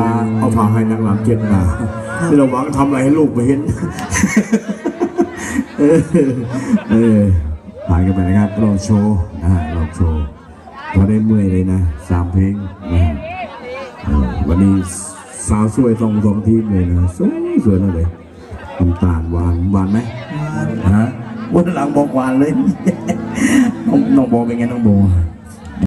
าเอาพาให้นางรำเจ็ดนาที่เราหวังทำอะไรให้ลูกไปเห็นผ่านกันไปนะครับลองโชว์นะฮะลองโชว์พอได้เมื่อยเลยนะสามเพลงวันนี้สาวสวยสองทีมเลยนะสวยสวยเลยน้ำตาลหวานหวานไหมฮะวันหลังบอกหวานเลยน้องโบเป็นไงน้องโบ